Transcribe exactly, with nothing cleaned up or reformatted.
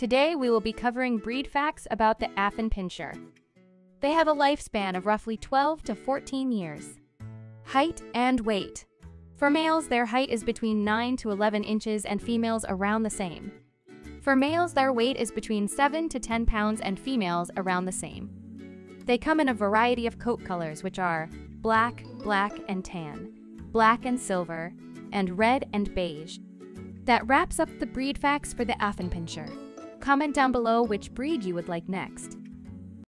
Today we will be covering breed facts about the Affenpinscher. They have a lifespan of roughly twelve to fourteen years. Height and weight. For males, their height is between nine to eleven inches and females around the same. For males, their weight is between seven to ten pounds and females around the same. They come in a variety of coat colors, which are black, black and tan, black and silver, and red and beige. That wraps up the breed facts for the Affenpinscher. Comment down below which breed you would like next.